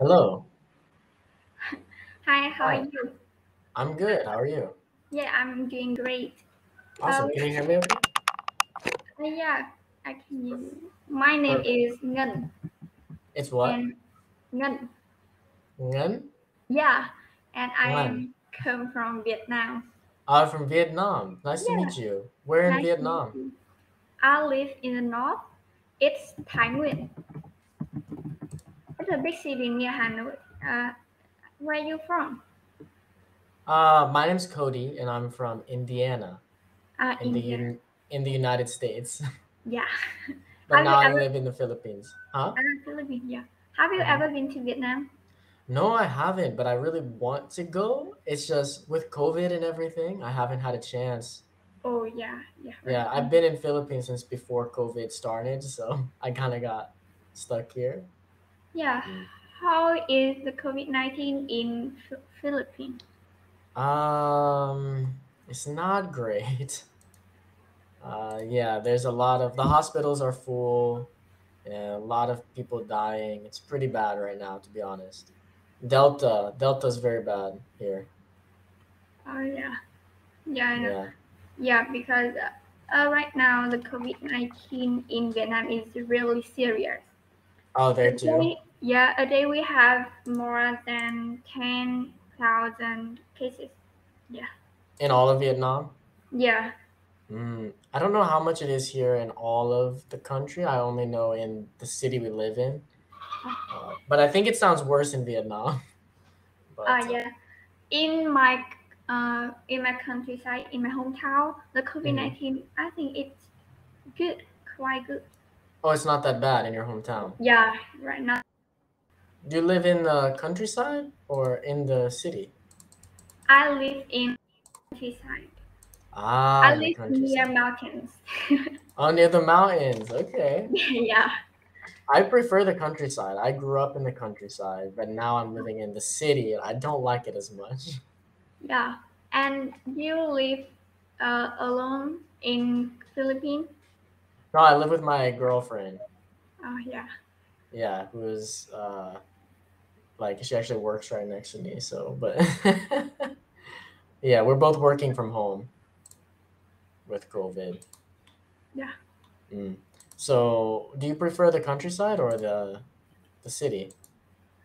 Hello. Hi, how are Hi. you? I'm good. How are you? Yeah, I'm doing great. Awesome. Can you hear me okay? Yeah, I can hear you. My name Perfect. is Ngân. It's what? and Ngân. Ngân? Yeah, and I Ngân. am come from Vietnam. From Vietnam. Nice to Yeah, meet you. Where in nice to meet Vietnam? you. I live in the north. It's Thai Nguyen. It's a big city near Hanoi. Where you from? My name's Cody, and I'm from Indiana, in the India. United States. Yeah. But Have you now I ever live in the Philippines. Philippines? Yeah. Have you Mhm. ever been to Vietnam? No, I haven't, but I really want to go. It's just with COVID and everything, I haven't had a chance. Oh yeah, right. Yeah, I've been in Philippines since before COVID started, so I kind of got stuck here. Yeah. Mm. How is the COVID-19 in Philippines? It's not great. Yeah, there's a lot of the hospitals are full, and a lot of people dying. It's pretty bad right now, to be honest. Delta's very bad here. Oh yeah, I know. Yeah. Yeah, because right now the COVID-19 in Vietnam is really serious. Oh, there too. A day we have more than 10,000 cases. Yeah, In all of Vietnam. yeah. I don't know how much it is here in all of the country. I only know in the city we live in. But I think it sounds worse in Vietnam. But Yeah. In my countryside, in my hometown, the mhm. COVID-19, I think it's good, quite good. Oh, it's not that bad in your hometown. Yeah, right now. Do you live in the countryside or in the city? I live in countryside. I In the live near countryside. mountains. Oh, near the mountains. Okay. yeah. I prefer the countryside. I grew up in the countryside, but now I'm living in the city and I don't like it as much. Yeah. And you live alone in Philippines? No, I live with my girlfriend. Oh yeah. Yeah, who's like she actually works right next to me, so but yeah, we're both working from home with COVID. Yeah. Mm. So, do you prefer the countryside or the city?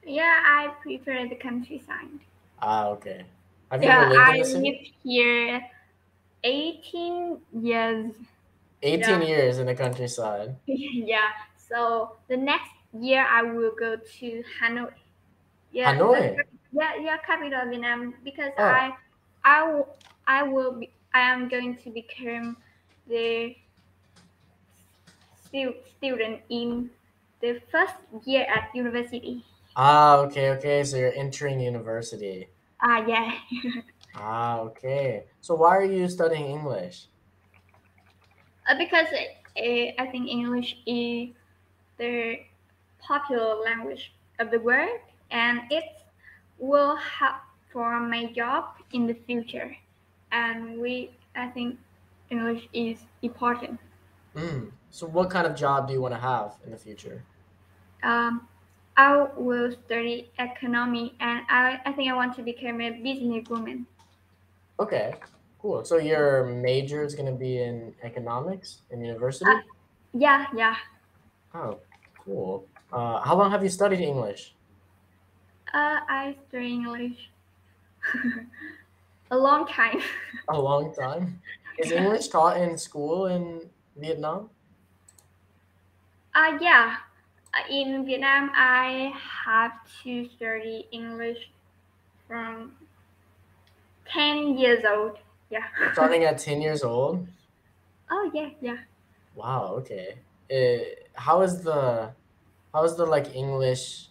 Yeah, I prefer the countryside. Ah, okay. Have you ever Yeah, lived in I the city? lived here 18 years. 18 Yeah. years in the countryside. So the next year I will go to Hanoi. Yeah, the Hanoi. Capital of Vietnam, because Oh, I w- I am going to become the student in the first year at university. Okay. So you're entering university. Yeah. Okay. So why are you studying English? Because I think English is the popular language of the world, and it will help for my job in the future. And I think English is important. So what kind of job do you want to have in the future? Um, I will study economy, and I think I want to become a businesswoman. Okay, cool. So your major is going to be in economics in Uh, university? yeah. Oh, cool. How long have you studied English? I study English a long time. A long time. Is yeah. English taught in school in Vietnam? Yeah. In Vietnam, I have to study English from 10 years old. Yeah. Starting at 10 years old? oh yeah. Wow, okay. How is the like English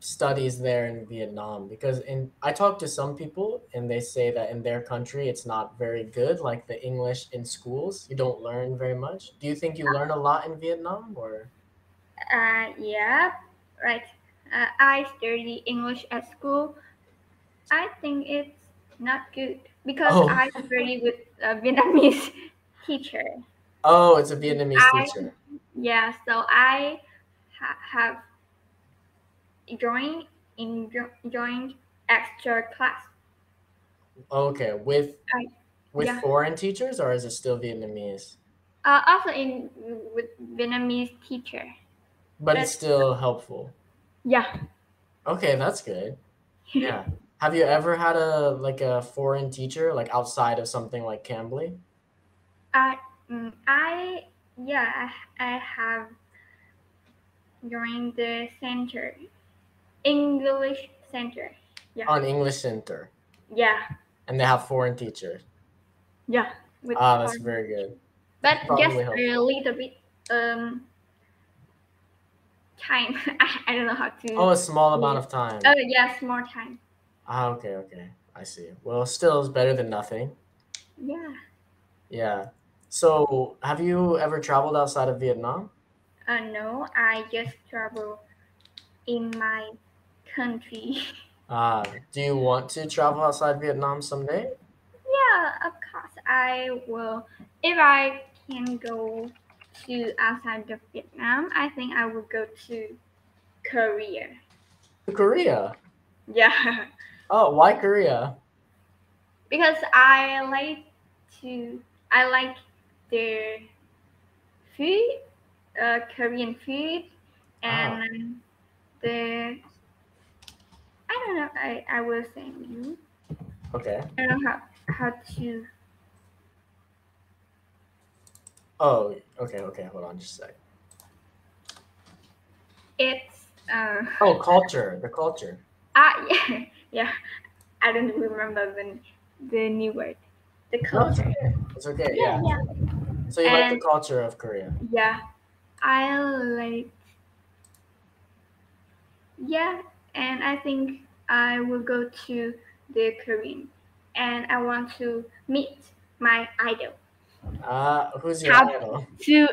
studies there in Vietnam? Because in I talked to some people and they say that in their country it's not very good, like the English in schools. You don't learn very much. Do you think you learn a lot in Vietnam or? Yeah, right. I study English at school. I think it's not good because Oh, I study with a Vietnamese teacher. oh, it's a Vietnamese I teacher. So I have joined extra class. Okay, with foreign teachers, or is it still Vietnamese? Also with Vietnamese teacher. But it's still helpful. Yeah. Okay, that's good. Yeah. Have you ever had a foreign teacher, like outside of something like Cambly? I have joined the center, English center. Yeah. On English center. Yeah. And they have foreign teachers. Yeah. That's very good. But just a little bit time. I don't know how to. Oh, a small amount of time. Oh yes, more time. Ah, okay, I see. Well, still is better than nothing. Yeah. Yeah. So, have you ever traveled outside of Vietnam? No, I just travel in my country. Do you want to travel outside Vietnam someday? Yeah, of course I will. If I can go to outside of Vietnam, I think I will go to Korea. To Korea? Yeah. Oh, why Korea? Because I like the food, Korean food, and the, I don't know, I will send you. Okay. I don't know how to. Oh, okay, hold on just a sec. It's culture. Yeah. I don't remember the new word. The culture. It's okay, yeah. So you like the culture of Korea? Yeah. And I think I will go to the Korean, and I want to meet my idol. Who's your idol? To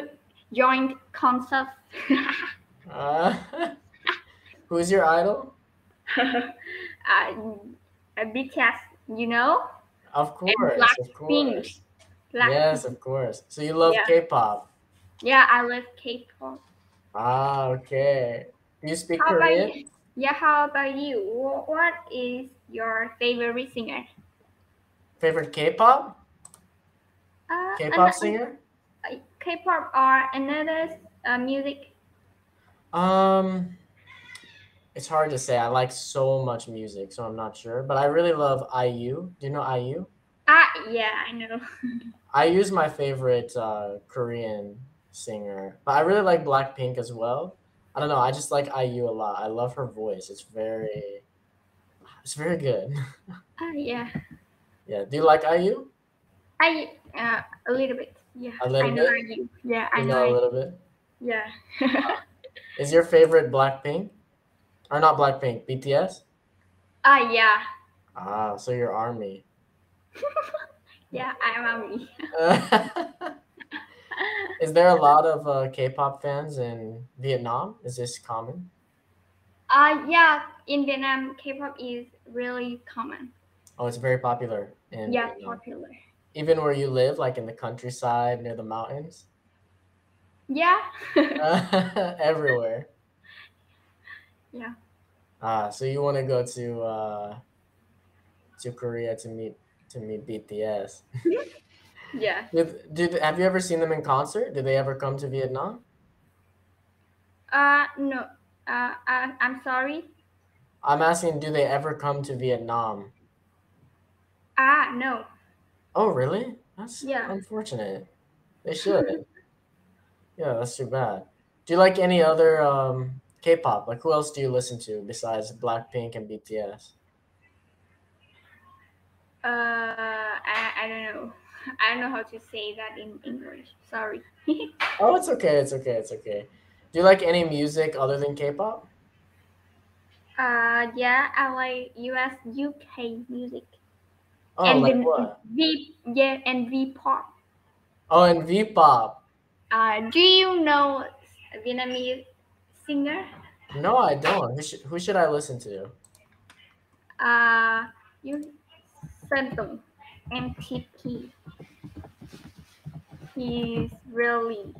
join concerts. Who's your idol? BTS, you know? Of course. And Blackpink. Yes, of course. So you love K-pop? Yeah, I love K-pop. Ah, okay. You speak Korean? How about you? What is your favorite singer? Favorite K-pop? K-pop singer? K-pop or another music? It's hard to say. I like so much music, so I'm not sure. But I really love IU. Do you know IU? Yeah, I know. IU is my favorite Korean singer. But I really like Blackpink as well. I don't know. I just like IU a lot. I love her voice. It's very good. Yeah. Yeah. Do you like IU? A little bit. Yeah. A little bit? I know IU. Yeah, I know. You know a little bit? Yeah. Is your favorite Blackpink? Or not Blackpink, BTS? Yeah. So you're ARMY. Yeah, I'm ARMY. Is there a lot of K-pop fans in Vietnam? Is this common? Yeah, in Vietnam, K-pop is really common. Oh, it's very popular. Yeah, Vietnam. Popular. Even where you live, like in the countryside, near the mountains? Yeah. Everywhere. Yeah. So you want to go to Korea to meet BTS? Yeah. Have you ever seen them in concert? Did they ever come to Vietnam? No. I'm sorry. I'm asking, do they ever come to Vietnam? No. Oh, really? That's unfortunate. They should. Yeah, that's too bad. Do you like any other K-pop? Like, who else do you listen to besides Blackpink and BTS? I don't know. I don't know how to say that in English. Sorry. Oh, it's okay. It's okay. Do you like any music other than K-pop? Yeah, I like US, UK music. Oh, and like what? And V-pop. Oh, and V-pop. Do you know Vietnamese singer? No, I don't. Who should I listen to? You sent them. MTP. He's really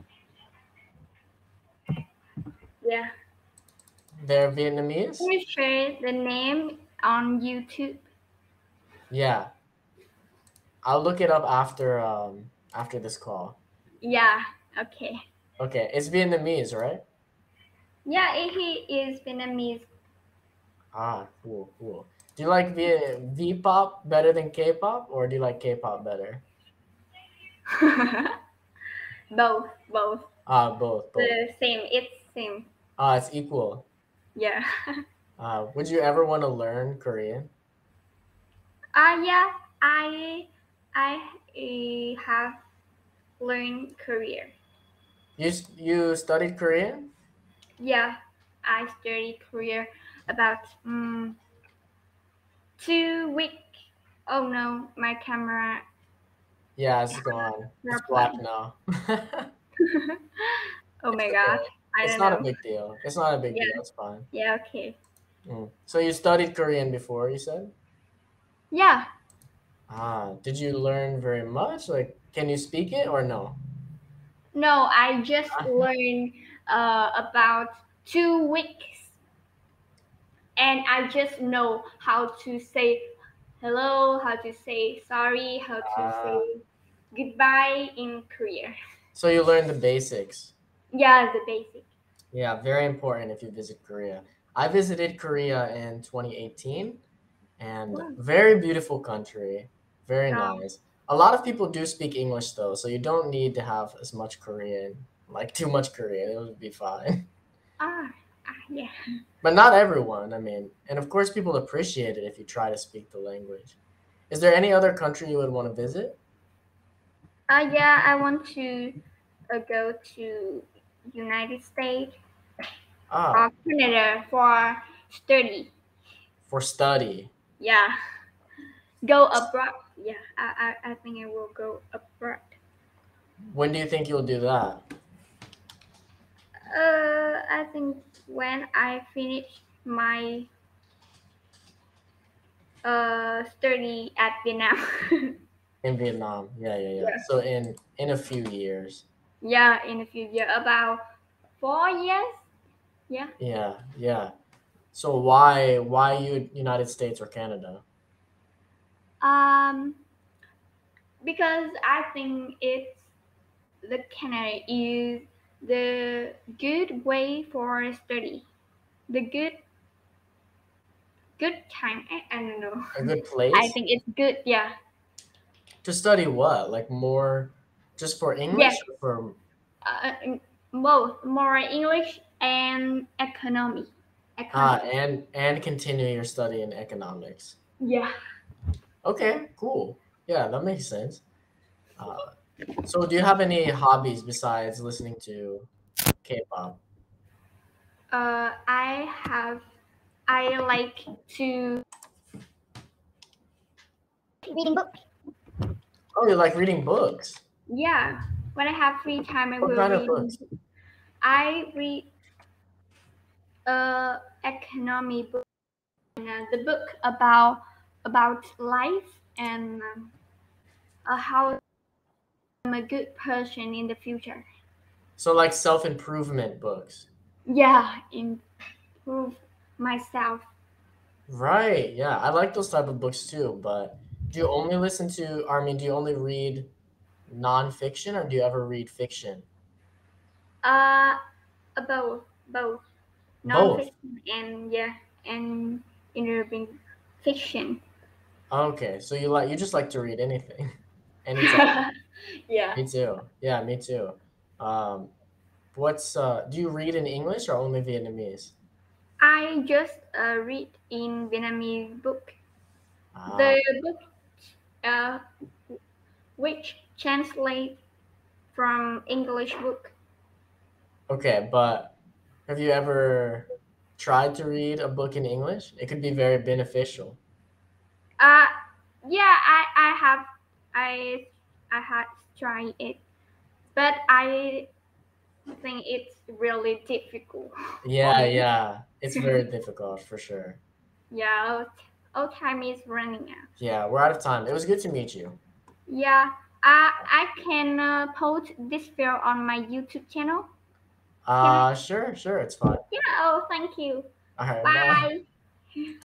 They're Vietnamese? They share the name on YouTube. Yeah. I'll look it up after after this call. Yeah, okay. Okay, it's Vietnamese, right? Yeah, he is Vietnamese. Ah, cool, cool. Do you like V-pop better than K-pop, or do you like K-pop better? Both. Ah, both. It's same. Ah, it's equal. Yeah. Would you ever want to learn Korean? Yeah, I have learned Korean. You studied Korean? Yeah, I studied Korean about 2 weeks. Oh no, my camera. Yeah, it's gone. It's black now. Oh my god. It's not a big deal. It's not a big deal. It's fine. Yeah, okay. So you studied Korean before, you said? Yeah. Ah, did you learn very much? Like, can you speak it or no? No, I just learned about 2 weeks. And I just know how to say hello, how to say sorry, how to say goodbye in Korean. So you learned the basics. Yeah, the basics. Yeah, very important if you visit Korea. I visited Korea in 2018, and very beautiful country, very nice. A lot of people do speak English though, so you don't need to have as much Korean, like too much Korean. It would be fine. Yeah. But not everyone, I mean. And of course, people appreciate it if you try to speak the language. Is there any other country you would want to visit? Yeah, I want to go to United States or Canada for study. For study? Yeah. Go abroad. Yeah, I think I will go abroad. When do you think you'll do that? I think when I finish my study at Vietnam. In Vietnam, yeah. So in a few years. Yeah, in a few years, about 4 years. Yeah. Yeah. So why United States or Canada? Because I think it's the Canada is the good way for study, the good time. I don't know. A good place. I think it's good. Yeah. To study what? Like more, just for English or for both, more English and economy. And continue your study in economics. Yeah. Okay. Cool. Yeah, that makes sense. So do you have any hobbies besides listening to K-pop? I like to reading books. Oh, you like reading books? Yeah. When I have free time, I will read books. I read economy book, and the book about life and how I'm a good person in the future. So like self-improvement books. Yeah, improve myself. Right. Yeah, I like those type of books too. But do you only listen to? I mean, do you only read nonfiction, or do you ever read fiction? Both. Nonfiction and reading fiction. Okay, so you just like to read anything. Anytime. Yeah. Me too. Yeah, me too. Do you read in English or only Vietnamese? I just read in Vietnamese book. The book which translates from English book. Okay, but have you ever tried to read a book in English? It could be very beneficial. Yeah, I had tried it, but I think it's really difficult. Yeah. It's very difficult for sure. Yeah, our time is running out. Yeah, we're out of time. It was good to meet you. Yeah, I can post this video on my YouTube channel. Sure, it's fine. Yeah, thank you. Bye.